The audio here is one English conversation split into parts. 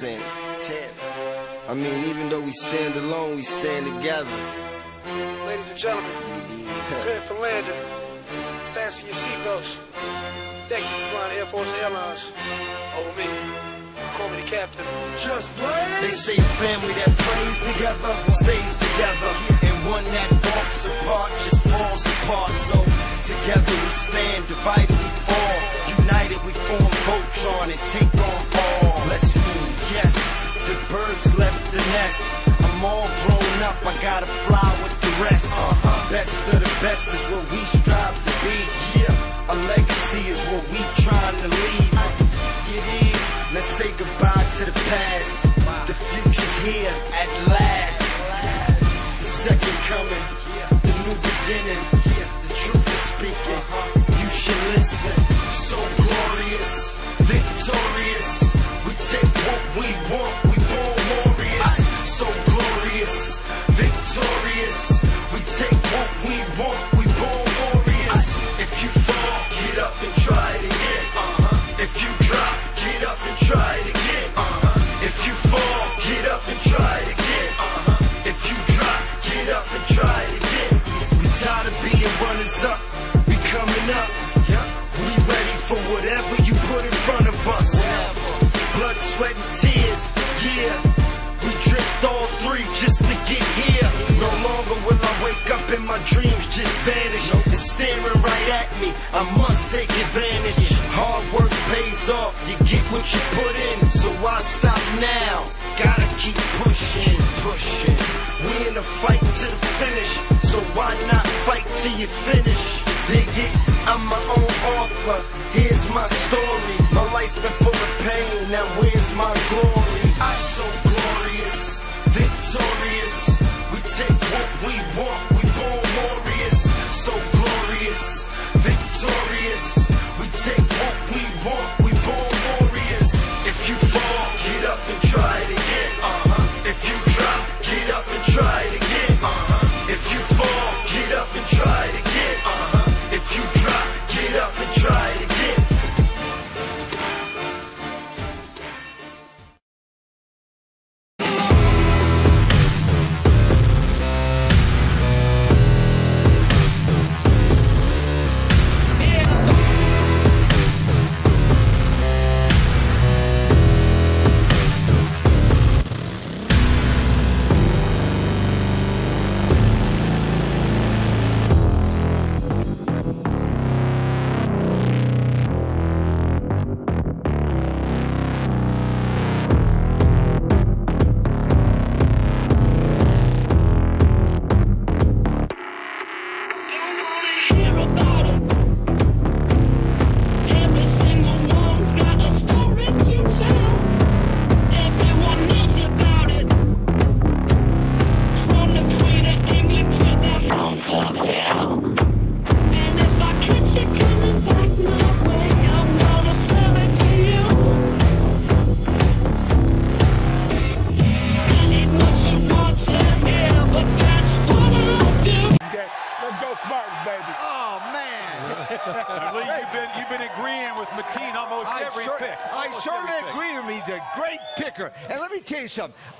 10%. I mean, even though we stand alone, we stand together. Ladies and gentlemen, prepare for landing. Fasten your seatbelts. Thank you for flying Air Force Airlines. Over me. The captain. Just play. They say family that prays together stays together, and one that walks apart just falls apart. So together we stand, divided we fall. United we form Voltron and take on all. Let's move. Yes, the birds left the nest. I'm all grown up. I gotta fly with the rest. Best of the best is what we strive to be. Yeah, a legacy is what we trying to leave. Let's say goodbye to the past. The future's here at last. The second coming, the new beginning. The truth is speaking, you should listen. So glorious, victorious. We take what we want, we born warriors. So glorious, victorious. We take what we want, we born warriors. If you fall, get up and try it again. If you drop, get up and try it again. If you fall, get up and try it again. If you drop, get up and try it again. We tired of being runners up. We coming up. We ready for whatever you put in front of us. Blood, sweat, and tears. Yeah, we dripped all three just to get here. No longer will I wake up and my dreams just vanish. It's staring right at me. I must take advantage. Hard work pays off, you get what you put in. So why stop now? Gotta keep pushing, pushing. We in a fight to the finish, so why not fight till you finish? Dig it? I'm my own author, here's my story. My life's been full of pain, now where's my glory? I'm so glorious, victorious. We take what we want, we born warriors. So glorious, victorious. We take what we want, we born warriors. If you fall, get up and try it again. If you drop, get up and try it again. If you fall, get up and try it again. If you drop, get up and try it again.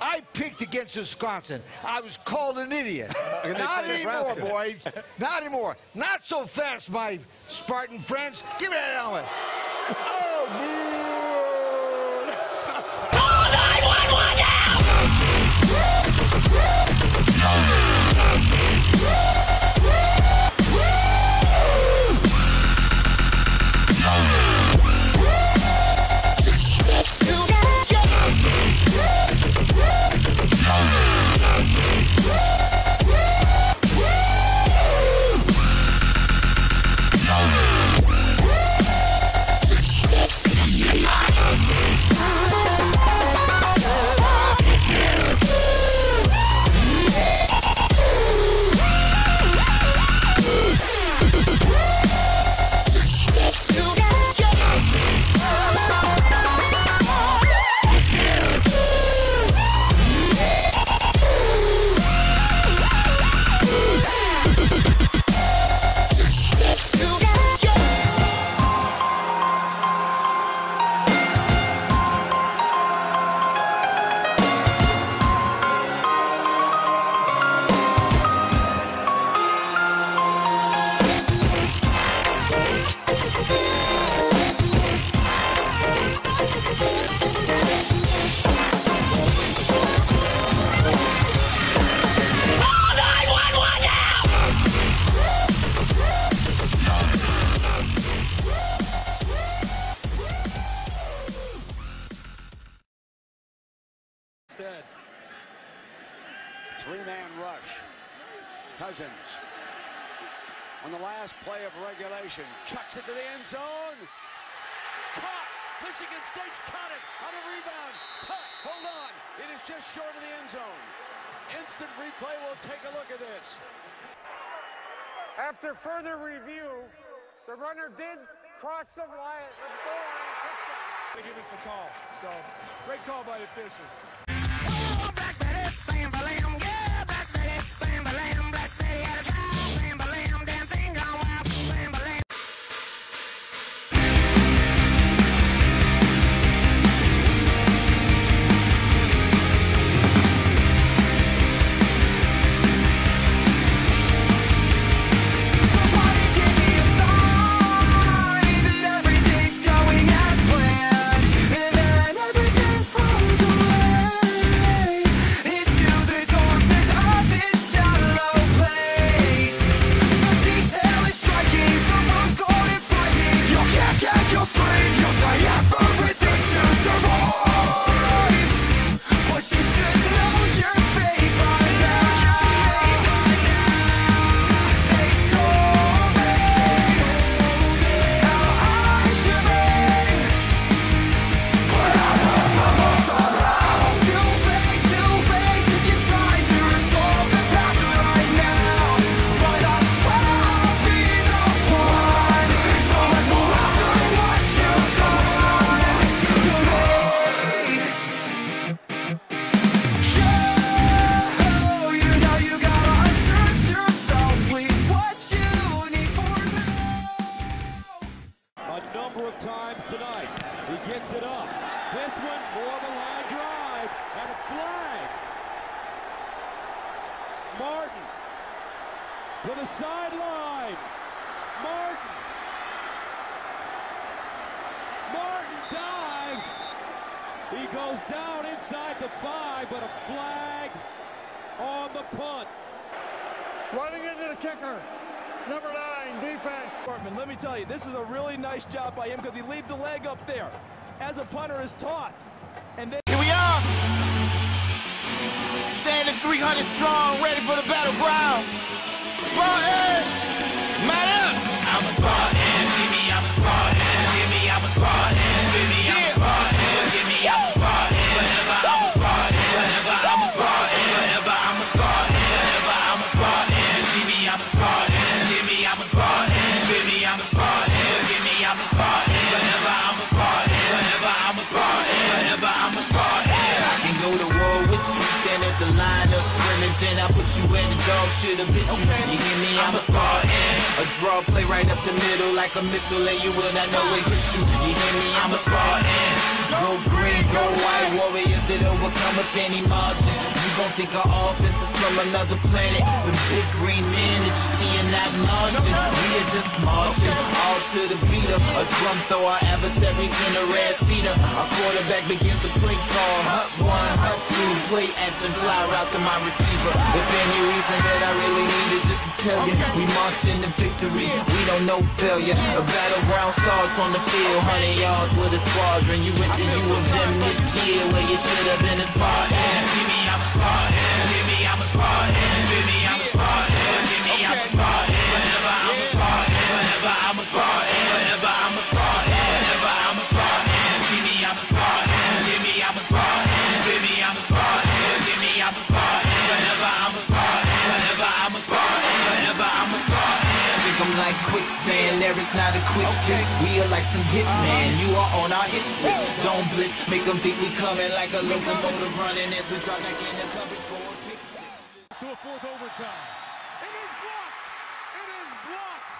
I picked against Wisconsin. I was called an idiot. Not anymore, boys. Not anymore. Not so fast, my Spartan friends. Give me that helmet. Oh, man. Call 911 now. Cousins. On the last play of regulation, chucks it to the end zone. Caught. Michigan State's caught it on a rebound. Tuck, hold on. It is just short of the end zone. Instant replay. We'll take a look at this. After further review, the runner did cross the line of the goal line. Touchdown. They give us a call. So great call by the officials. Oh, Black Betty, Sam Balam, yeah, Black Betty, Sam Balam, Black Betty out of town, Sam Balam, dancing on wild, Sam Balam. To the sideline, Martin dives, he goes down inside the 5, but a flag on the punt. Running into the kicker, number 9, defense. Hartman, let me tell you, this is a really nice job by him because he leaves the leg up there, as a punter is taught. And then here we are, standing 300 strong, ready for the battleground. Spartan, man up! I'm a Spartan, Jimmy, I'm a Spartan, Jimmy, I'm a Spartan, Jimmy, I'm a Spartan, Jimmy, I'm a Spartan, whenever I'm a Spartan, whenever I'm a Spartan, whenever I'm a Spartan, whenever I'm a Spartan, Jimmy, I'm a Spartan, Jimmy, I'm a Spartan, Jimmy, I'm a Spartan, Jimmy, I'm a Spartan, whenever I'm a Spartan, whenever I'm a Spartan, whenever I'm a Spartan. I can go to war with you, stand at the line of scrimmage, and I put you at the dog shit of bitch. You hear me? I'm a Spartan. A draw play right up the middle like a missile, and you will not know it hit you. You hear me? I'm a Spartan. Go green, go white, warriors that overcometh any margin. You gon' think our offense is from another planet. The big green men that you see are not margin. We are just marching, all to the beat of a drum throw. Our adversaries in a red cedar. Our quarterback begins to play call. Hut one, hut two, play action, fly route to my receiver. If any reason that I really needed just to tell you, we march into victory, we don't know failure. A battleground starts on the field, 100 yards with a squadron. You went to U of M this year where you should have been a Spartan. Jimmy, I'm a Spartan. Jimmy, I'm a Spartan. Jimmy, I'm a Spartan. Jimmy, I'm a Spartan. Whenever I'm a Spartan. Whenever I'm a Spartan. Whenever I'm a Spartan. Whenever I'm a Spartan. Jimmy, I'm a Spartan. Jimmy, I'm a Spartan. Jimmy, I'm a Spartan. Jimmy, I'm a Spartan. Whenever I'm a Spartan. Whenever I'm a Spartan. Whenever I'm a Spartan. I'm like quicksand, there is not a quick fix. We are like some hitman, you are on our hit list. Zone blitz, make them think we coming like a locomotive running as we drop back in the coverage for a pick six. To a fourth overtime. It is blocked! It is blocked!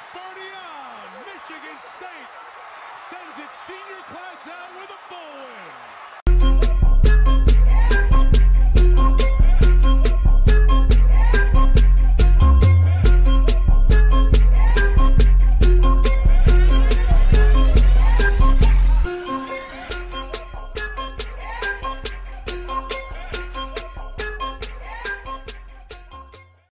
Spartian, Michigan State, sends its senior class out with a bowl win.